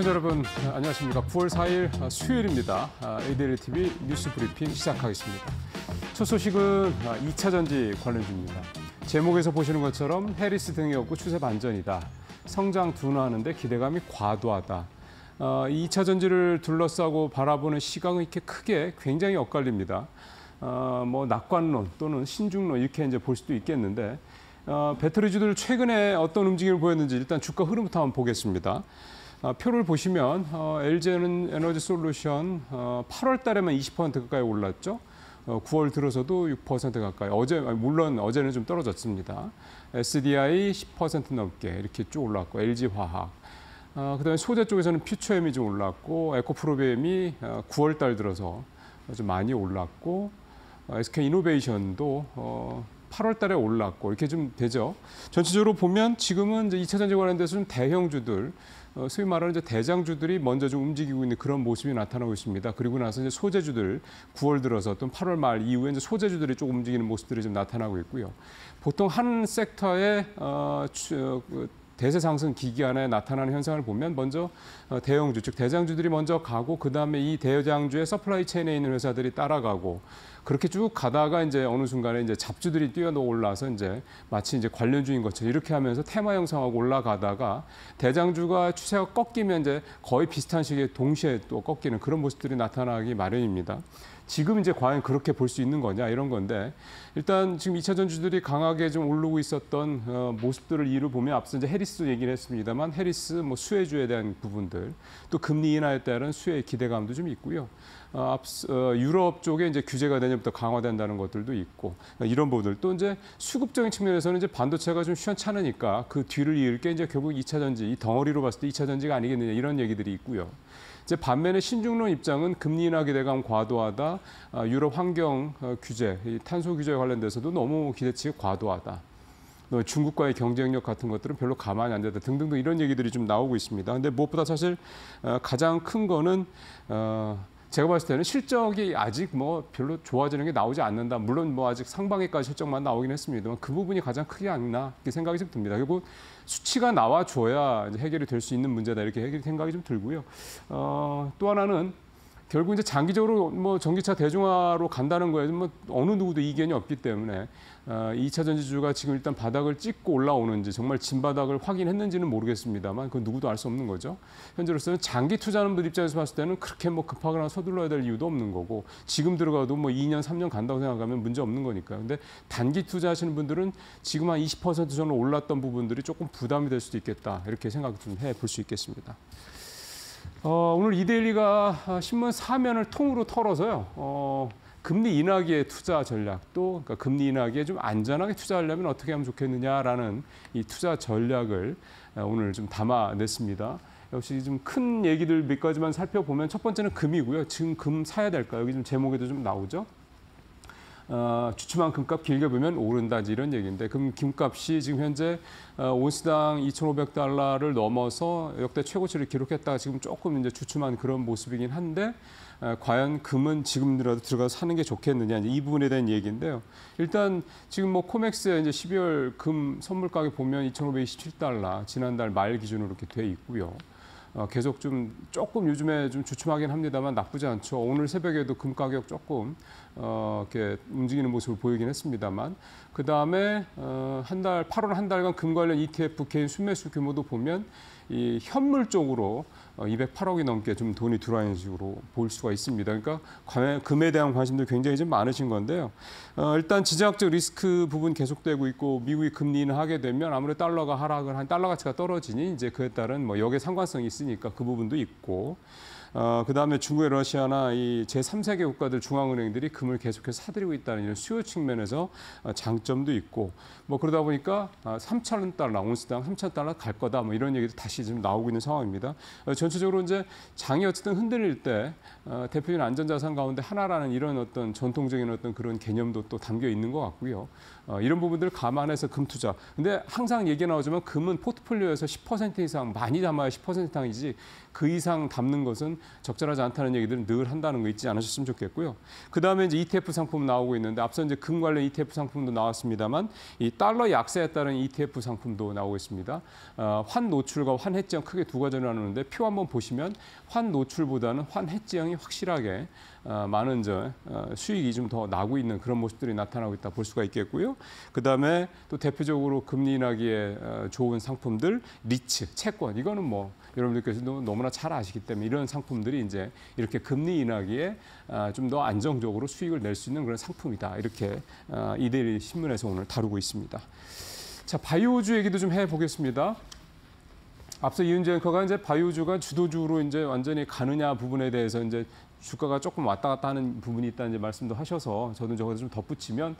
시청자 여러분, 안녕하십니까. 9월 4일 수요일입니다. ADLTV 뉴스 브리핑 시작하겠습니다. 첫 소식은 2차 전지 관련주입니다. 제목에서 보시는 것처럼 해리스 등이 없고 추세 반전이다. 성장 둔화하는데 기대감이 과도하다. 2차 전지를 둘러싸고 바라보는 시각은 이렇게 크게 굉장히 엇갈립니다. 낙관론 또는 신중론 이렇게 이제 볼 수도 있겠는데 배터리주들 최근에 어떤 움직임을 보였는지 일단 주가 흐름부터 한번 보겠습니다. 표를 보시면 LG에너지솔루션 8월 달에만 20% 가까이 올랐죠. 9월 들어서도 6% 가까이. 물론 어제는 좀 떨어졌습니다. SDI 10% 넘게 이렇게 쭉 올랐고 LG화학. 그다음에 소재 쪽에서는 퓨처엠이 좀 올랐고 에코프로비엠이 9월 달 들어서 좀 많이 올랐고 SK이노베이션도 8월 달에 올랐고 이렇게 좀 되죠. 전체적으로 보면 지금은 이제 2차 전지 관련돼서 좀 대형주들, 소위 말하는 이제 대장주들이 먼저 좀 움직이고 있는 그런 모습이 나타나고 있습니다. 그리고 나서 이제 소재주들 9월 들어서 또 8월 말 이후에 이제 소재주들이 조금 움직이는 모습들이 좀 나타나고 있고요. 보통 한 섹터의 대세 상승 기기안에 나타나는 현상을 보면 먼저 대형주, 즉 대장주들이 먼저 가고 그다음에 이 대장주의 서플라이 체인에 있는 회사들이 따라가고 그렇게 쭉 가다가 이제 어느 순간에 이제 잡주들이 뛰어올라서 이제 마치 이제 관련주인 것처럼 이렇게 하면서 테마 형성하고 올라가다가 대장주가 추세가 꺾이면 이제 거의 비슷한 시기에 동시에 또 꺾이는 그런 모습들이 나타나기 마련입니다. 지금 이제 과연 그렇게 볼 수 있는 거냐 이런 건데 일단 지금 2차 전지들이 강하게 좀 오르고 있었던 모습들을 이루 보면 앞서 이제 해리스도 얘기를 했습니다만 해리스 수혜주에 대한 부분들 또 금리 인하에 따른 수혜 기대감도 좀 있고요. 유럽 쪽에 이제 규제가 내년부터 강화된다는 것들도 있고 이런 부분들 또 이제 수급적인 측면에서는 이제 반도체가 좀 시원찮으니까 그 뒤를 이을 게 이제 결국 2차 전지 이 덩어리로 봤을 때 2차 전지가 아니겠느냐 이런 얘기들이 있고요. 이제 반면에 신중론 입장은 금리 인하 기대감 과도하다, 유럽 환경 규제, 탄소 규제에 관련돼서도 너무 기대치가 과도하다. 중국과의 경쟁력 같은 것들은 별로 가만히 안 된다 등등등 이런 얘기들이 좀 나오고 있습니다. 근데 무엇보다 사실 가장 큰 거는 제가 봤을 때는 실적이 아직 별로 좋아지는 게 나오지 않는다. 물론 아직 상반기까지 실적만 나오긴 했습니다만 그 부분이 가장 크게 아니나 이렇게 생각이 좀 듭니다. 그리고 수치가 나와줘야 이제 해결이 될 수 있는 문제다 이렇게 생각이 좀 들고요. 또 하나는 결국 이제 장기적으로 전기차 대중화로 간다는 거에 어느 누구도 이견이 없기 때문에 2차 전지주가 지금 일단 바닥을 찍고 올라오는지 정말 진바닥을 확인했는지는 모르겠습니다만 그건 누구도 알 수 없는 거죠. 현재로서는 장기 투자하는 입장에서 봤을 때는 그렇게 급하거나 서둘러야 될 이유도 없는 거고 지금 들어가도 2년, 3년 간다고 생각하면 문제 없는 거니까요. 근데 단기 투자하시는 분들은 지금 한 20% 정도 올랐던 부분들이 조금 부담이 될 수도 있겠다 이렇게 생각 좀 해볼 수 있겠습니다. 오늘 이데일리가 신문 4면을 통으로 털어서요. 금리 인하기의 투자 전략 또 그러니까 금리 인하기에 좀 안전하게 투자하려면 어떻게 하면 좋겠느냐라는 이 투자 전략을 오늘 좀 담아냈습니다. 역시 좀 큰 얘기들 몇 가지만 살펴보면 첫 번째는 금이고요. 지금 금 사야 될까? 여기 좀 제목에도 좀 나오죠. 주춤한 금값 길게 보면 오른다 이런 얘기인데 그럼 김값이 지금 현재 온스당 2,500달러를 넘어서 역대 최고치를 기록했다가 지금 조금 이제 주춤한 그런 모습이긴 한데 과연 금은 지금이라도 들어가서 사는 게 좋겠느냐 이 부분에 대한 얘기인데요. 일단 지금 코맥스의 이제 12월 금 선물 가격 보면 2,527달러 지난달 말 기준으로 이렇게 돼 있고요. 계속 조금 요즘에 좀 주춤하긴 합니다만 나쁘지 않죠. 오늘 새벽에도 금 가격 조금 이렇게 움직이는 모습을 보이긴 했습니다만 그 다음에 8월 한 달간 금 관련 ETF 개인 순매수 규모도 보면 이 현물 쪽으로 208억이 넘게 좀 돈이 들어와있는 식으로 볼 수가 있습니다. 그러니까 금에 대한 관심도 굉장히 좀 많으신 건데요. 일단 지정학적 리스크 부분 계속되고 있고 미국이 금리 인하하게 되면 아무래도 달러가 하락을 한 달러 가치가 떨어지니 이제 그에 따른 역의 상관성이 있으니까 그 부분도 있고 그다음에 중국의 러시아나 이 제3세계 국가들 중앙은행들이 금을 계속해서 사들이고 있다는 이런 수요 측면에서 장점도 있고 그러다 보니까 3,000달러 온스당 3,000달러 갈 거다 이런 얘기도 다시 지금 나오고 있는 상황입니다. 전체적으로 이제 장이 어쨌든 흔들릴 때 대표적인 안전자산 가운데 하나라는 이런 어떤 전통적인 어떤 그런 개념도 또 담겨 있는 것 같고요. 이런 부분들을 감안해서 금 투자. 근데 항상 얘기 나오지만 금은 포트폴리오에서 10% 이상 많이 담아야 10% 이상이지 그 이상 담는 것은 적절하지 않다는 얘기들은 늘 한다는 거 잊지 않으셨으면 좋겠고요. 그 다음에 이제 ETF 상품 나오고 있는데 앞서 이제 금 관련 ETF 상품도 나왔습니다만 이 달러 약세에 따른 ETF 상품도 나오고 있습니다. 환 노출과 환 해지형 크게 두 가지로 나누는데 표와 한번 보시면 환노출보다는 환해지형이 확실하게 많은 수익이 좀 더 나고 있는 그런 모습들이 나타나고 있다 볼 수가 있겠고요. 그다음에 또 대표적으로 금리 인하기에 좋은 상품들, 리츠, 채권, 이거는 뭐 여러분들께서도 너무나 잘 아시기 때문에 이런 상품들이 이제 이렇게 금리 인하기에 좀 더 안정적으로 수익을 낼 수 있는 그런 상품이다. 이렇게 이데일리 신문에서 오늘 다루고 있습니다. 자, 바이오주 얘기도 좀 해보겠습니다. 앞서 이은재 앵커가 이제 바이오주가 주도주로 이제 완전히 가느냐 부분에 대해서 이제 주가가 조금 왔다 갔다 하는 부분이 있다는 이제 말씀도 하셔서 저는 저거를 좀 덧붙이면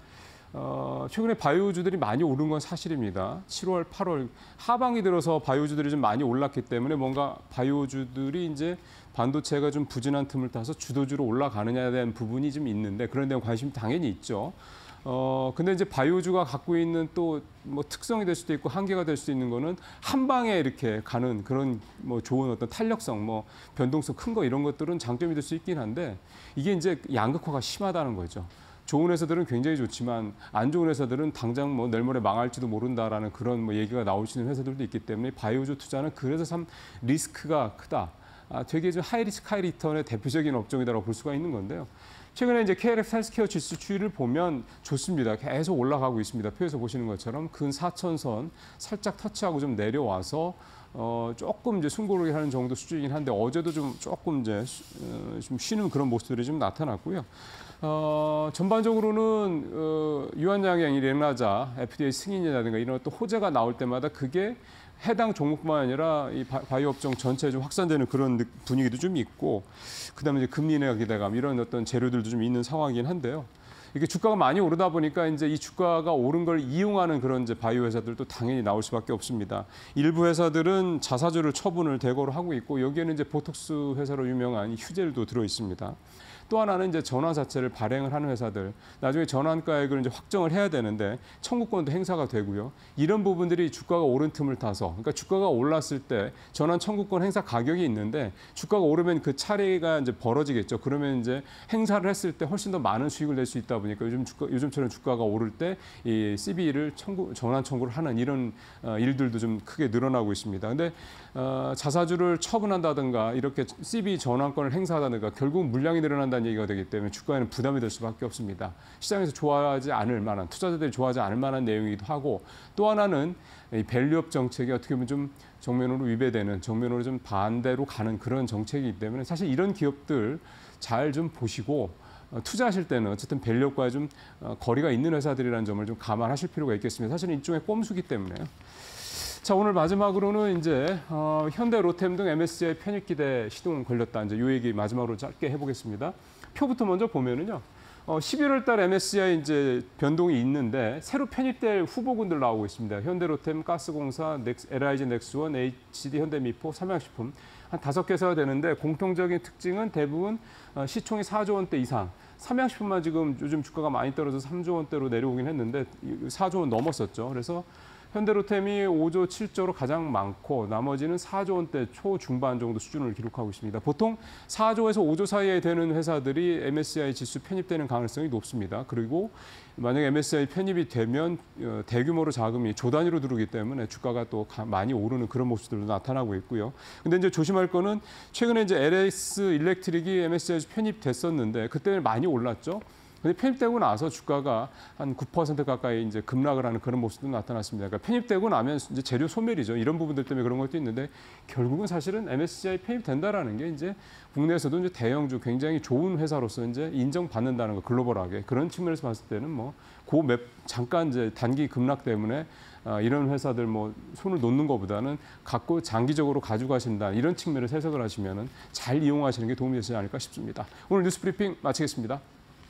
최근에 바이오주들이 많이 오른 건 사실입니다. 7월, 8월 하반기 들어서 바이오주들이 좀 많이 올랐기 때문에 뭔가 바이오주들이 이제 반도체가 좀 부진한 틈을 타서 주도주로 올라가느냐에 대한 부분이 좀 있는데 그런 데는 관심이 당연히 있죠. 근데 이제 바이오주가 갖고 있는 또 뭐 특성이 될 수도 있고 한계가 될 수도 있는 거는 한 방에 이렇게 가는 그런 뭐 좋은 어떤 탄력성, 뭐 변동성 큰 거 이런 것들은 장점이 될 수 있긴 한데 이게 이제 양극화가 심하다는 거죠. 좋은 회사들은 굉장히 좋지만 안 좋은 회사들은 당장 뭐 내일 모레 망할지도 모른다라는 그런 뭐 얘기가 나올 수 있는 회사들도 있기 때문에 바이오주 투자는 그래서 참 리스크가 크다. 되게 좀 하이리스크 하이리턴의 대표적인 업종이라고 볼 수가 있는 건데요. 최근에 이제 KRX 헬스케어 지수 추이를 보면 좋습니다. 계속 올라가고 있습니다. 표에서 보시는 것처럼 근 4,000선 살짝 터치하고 좀 내려와서 조금 이제 숨고르게 하는 정도 수준이긴 한데 어제도 좀 조금 이제 좀 쉬는 그런 모습들이 좀 나타났고요. 전반적으로는 유한양행, 레나자, FDA 승인이라든가 이런 또 호재가 나올 때마다 그게 해당 종목뿐만 아니라 이 바이오 업종 전체에 좀 확산되는 그런 분위기도 좀 있고, 그다음에 이제 금리 인하 기대감 이런 어떤 재료들도 좀 있는 상황이긴 한데요. 이게 주가가 많이 오르다 보니까 이제 이 주가가 오른 걸 이용하는 그런 이제 바이오 회사들도 당연히 나올 수밖에 없습니다. 일부 회사들은 자사주를 처분을 대거로 하고 있고 여기에는 이제 보톡스 회사로 유명한 휴젤도 들어 있습니다. 또 하나는 이제 전환사채를 발행을 하는 회사들, 나중에 전환가액을 이제 확정을 해야 되는데 청구권도 행사가 되고요. 이런 부분들이 주가가 오른 틈을 타서, 그러니까 주가가 올랐을 때 전환 청구권 행사 가격이 있는데 주가가 오르면 그 차례가 이제 벌어지겠죠. 그러면 이제 행사를 했을 때 훨씬 더 많은 수익을 낼 수 있다 보니까 요즘처럼 주가가 오를 때 이 CB를 전환 청구를 하는 이런 일들도 좀 크게 늘어나고 있습니다. 근데 자사주를 처분한다든가 이렇게 CB 전환권을 행사하다든가 결국 물량이 늘어난다. 얘기가 되기 때문에 주가에는 부담이 될 수밖에 없습니다. 시장에서 좋아하지 않을 만한, 투자자들이 좋아하지 않을 만한 내용이기도 하고, 또 하나는 이 밸류업 정책이 어떻게 보면 좀 정면으로 위배되는, 정면으로 좀 반대로 가는 그런 정책이기 때문에 사실 이런 기업들 잘 좀 보시고 투자하실 때는 어쨌든 밸류업과 좀 거리가 있는 회사들이라는 점을 좀 감안하실 필요가 있겠습니다. 사실은 일종의 꼼수기 때문에요. 자, 오늘 마지막으로는 이제 현대로템 등 MSCI 편입 기대 시동 걸렸다. 이제 요 얘기 마지막으로 짧게 해보겠습니다. 표부터 먼저 보면은요, 11월달 MSCI 이제 변동이 있는데 새로 편입될 후보군들 나오고 있습니다. 현대로템, 가스공사, LIG넥스원, HD현대미포, 삼양식품 한 5개 회사가 되는데 공통적인 특징은 대부분 시총이 4조 원대 이상. 삼양식품만 지금 요즘 주가가 많이 떨어져서 3조 원대로 내려오긴 했는데 4조 원 넘었었죠. 그래서 현대로템이 5조 7조로 가장 많고 나머지는 4조 원대 초중반 정도 수준을 기록하고 있습니다. 보통 4조에서 5조 사이에 되는 회사들이 MSCI 지수 편입되는 가능성이 높습니다. 그리고 만약에 MSCI 편입이 되면 대규모로 자금이 조 단위로 들어오기 때문에 주가가 또 많이 오르는 그런 모습들도 나타나고 있고요. 근데 이제 조심할 거는 최근에 이제 LS 일렉트릭이 MSCI 편입됐었는데 그때 많이 올랐죠. 근데 편입되고 나서 주가가 한 9% 가까이 이제 급락을 하는 그런 모습도 나타났습니다. 그러니까 편입되고 나면 이제 재료 소멸이죠. 이런 부분들 때문에 그런 것도 있는데 결국은 사실은 MSCI 편입된다라는 게 이제 국내에서도 이제 대형주 굉장히 좋은 회사로서 이제 인정받는다는 거, 글로벌하게 그런 측면에서 봤을 때는 뭐 그 잠깐 이제 단기 급락 때문에 이런 회사들 뭐 손을 놓는 것보다는 갖고 장기적으로 가져가신다 이런 측면에서 해석을 하시면은 잘 이용하시는 게 도움이 되지 않을까 싶습니다. 오늘 뉴스 브리핑 마치겠습니다.